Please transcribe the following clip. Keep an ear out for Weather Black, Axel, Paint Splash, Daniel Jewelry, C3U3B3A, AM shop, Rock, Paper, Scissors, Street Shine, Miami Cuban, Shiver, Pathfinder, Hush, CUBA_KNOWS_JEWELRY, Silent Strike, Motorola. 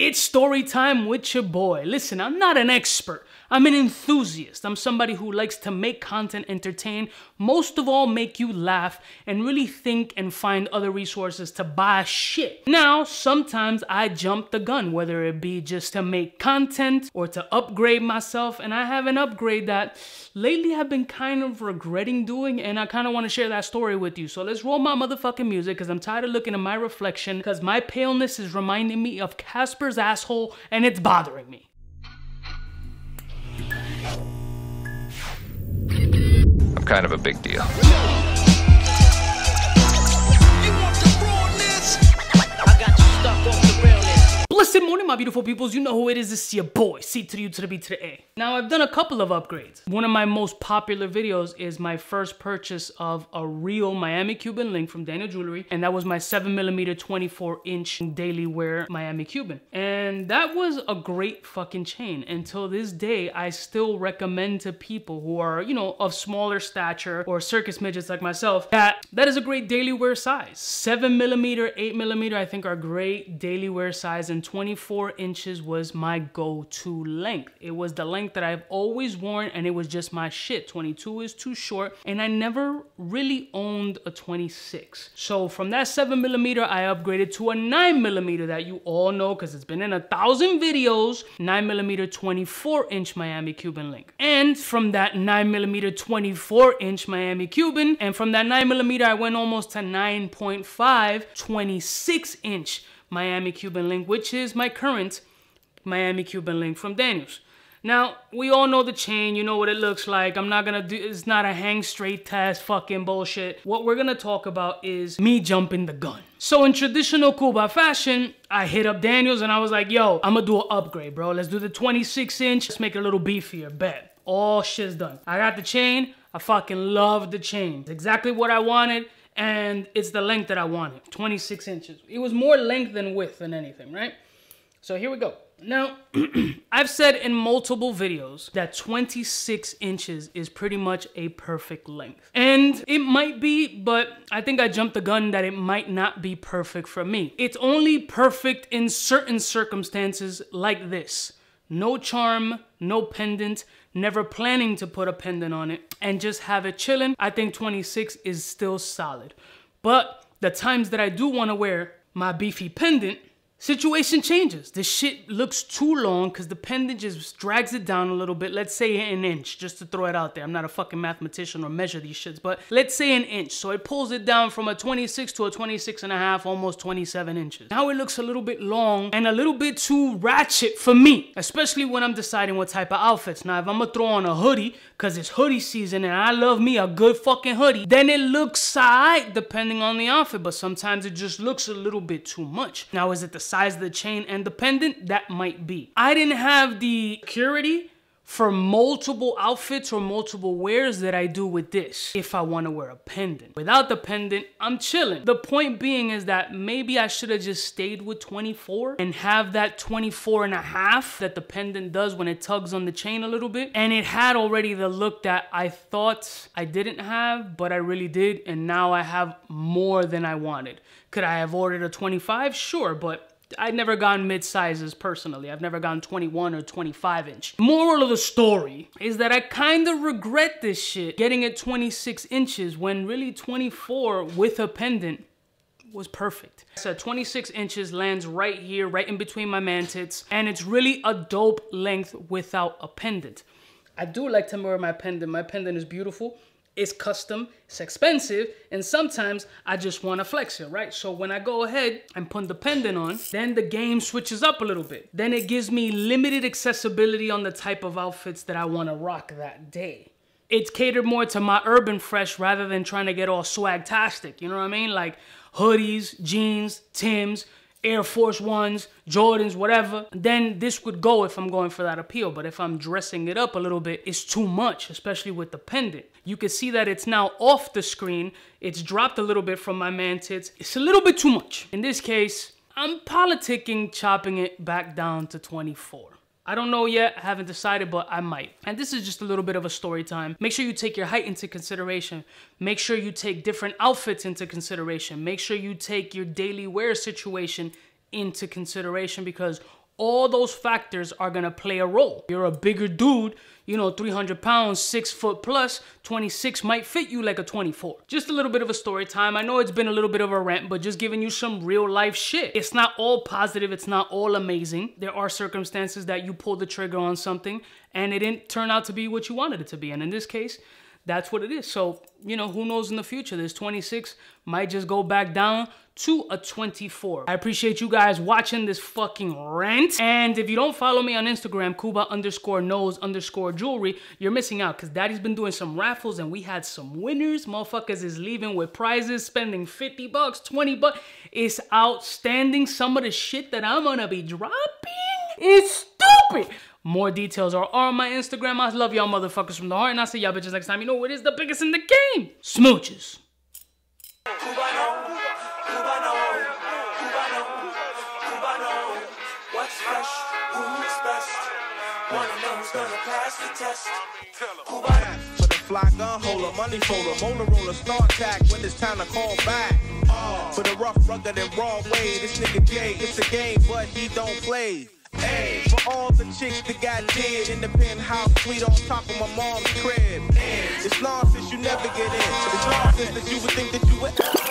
It's story time with your boy. Listen, I'm not an expert. I'm an enthusiast. I'm somebody who likes to make content, entertain, most of all make you laugh, and really think and find other resources to buy shit. Now, sometimes I jump the gun, whether it be just to make content or to upgrade myself, and I have an upgrade that lately I've been kind of regretting doing, and I kind of want to share that story with you. So let's roll my motherfucking music, because I'm tired of looking at my reflection, because my paleness is reminding me of Casper's asshole, and it's bothering me. I'm kind of a big deal. Blessed morning, my beautiful peoples. You know who it is. It's your boy, C3U3B3A. Now, I've done a couple of upgrades. One of my most popular videos is my first purchase of a real Miami Cuban link from Daniel Jewelry, and that was my 7mm 24-inch daily wear Miami Cuban. And that was a great fucking chain. Until this day, I still recommend to people who are, you know, of smaller stature or circus midgets like myself, that is a great daily wear size. 7mm, 8mm, I think are great daily wear size, and 24 inches was my go-to length. It was the length that I've always worn, and it was just my shit. 22 is too short, and I never really owned a 26. So from that 7mm, I upgraded to a 9mm that you all know, because it's been in 1,000 videos, 9mm 24-inch Miami Cuban link. And from that 9mm 24-inch Miami Cuban, and from that 9mm, I went almost to 9.5, 26-inch. Miami Cuban link, which is my current Miami Cuban link from Daniels. Now, we all know the chain, you know what it looks like. I'm not gonna do, it's not a hang straight test, fucking bullshit. What we're gonna talk about is me jumping the gun. So in traditional CUBA fashion, I hit up Daniels and I was like, yo, I'm gonna do an upgrade, bro. Let's do the 26 inch, let's make it a little beefier, bet. All shit's done. I got the chain, I fucking love the chain. It's exactly what I wanted. And it's the length that I wanted, 26 inches. It was more length than width than anything, right? So here we go. Now, I've said in multiple videos that 26 inches is pretty much a perfect length. And it might be, but I think I jumped the gun that it might not be perfect for me. It's only perfect in certain circumstances like this. No charm, no pendant, never planning to put a pendant on it, and just have it chilling. I think 26 is still solid. But the times that I do want to wear my beefy pendant, situation changes. This shit looks too long because the pendant just drags it down a little bit. Let's say an inch, just to throw it out there. I'm not a fucking mathematician or measure these shits, but let's say an inch. So it pulls it down from a 26 to a 26.5, almost 27 inches. Now it looks a little bit long and a little bit too ratchet for me, especially when I'm deciding what type of outfits. Now, if I'm gonna throw on a hoodie, because it's hoodie season and I love me a good fucking hoodie, then it looks alright depending on the outfit, but sometimes it just looks a little bit too much. Now, is it the size of the chain and the pendant? That might be. I didn't have the security for multiple outfits or multiple wears that I do with this. If I want to wear a pendant, without the pendant, I'm chilling. The point being is that maybe I should have just stayed with 24 and have that 24.5 that the pendant does when it tugs on the chain a little bit. And it had already the look that I thought I didn't have, but I really did. And now I have more than I wanted. Could I have ordered a 25? Sure, but I've never gone mid sizes personally. I've never gone 21 or 25 inch. Moral of the story is that I kind of regret this shit, getting it 26 inches when really 24 with a pendant was perfect. So 26 inches lands right here, right in between my man tits, and it's really a dope length without a pendant. I do like to wear my pendant. My pendant is beautiful. It's custom, it's expensive, and sometimes I just want to flex it, right? So when I go ahead and put the pendant on, then the game switches up a little bit. Then it gives me limited accessibility on the type of outfits that I want to rock that day. It's catered more to my urban fresh rather than trying to get all swagtastic, you know what I mean? Like hoodies, jeans, Tims, Air Force Ones, Jordans, whatever, then this would go if I'm going for that appeal. But if I'm dressing it up a little bit, it's too much, especially with the pendant. You can see that it's now off the screen. It's dropped a little bit from my man tits. It's a little bit too much. In this case, I'm politicking, chopping it back down to 24. I don't know yet, I haven't decided, but I might. And this is just a little bit of a story time. Make sure you take your height into consideration. Make sure you take different outfits into consideration. Make sure you take your daily wear situation into consideration, because All those factors are gonna play a role. You're a bigger dude, you know, 300 pounds, 6 foot plus, 26 might fit you like a 24. Just a little bit of a story time. I know it's been a little bit of a rant, but just giving you some real life shit. It's not all positive, it's not all amazing. There are circumstances that you pull the trigger on something and it didn't turn out to be what you wanted it to be. And in this case, that's what it is. So, you know, who knows in the future? This 26 might just go back down to a 24. I appreciate you guys watching this fucking rant. And if you don't follow me on Instagram, Cuba_KNOWS_JEWELRY, you're missing out, because Daddy's been doing some raffles and we had some winners. Motherfuckers is leaving with prizes, spending 50 bucks, 20 bucks. It's outstanding. Some of the shit that I'm gonna be dropping is stupid. More details are on my Instagram. I love y'all motherfuckers from the heart, and I'll see y'all bitches next time. You know what is the biggest in the game? Smooches. What's fresh? Who's best? Wanna know who's gonna pass the test? For the fly gun holder, money folder, Motorola, star tack, when it's time to call back. For the rough, rugged, and raw way, this nigga Jay, it's a game, but he don't play. Hey, for all the chicks that got dead in the penthouse suite on top of my mom's crib. It's nonsense you never get in. It's nonsense that you would think that you would.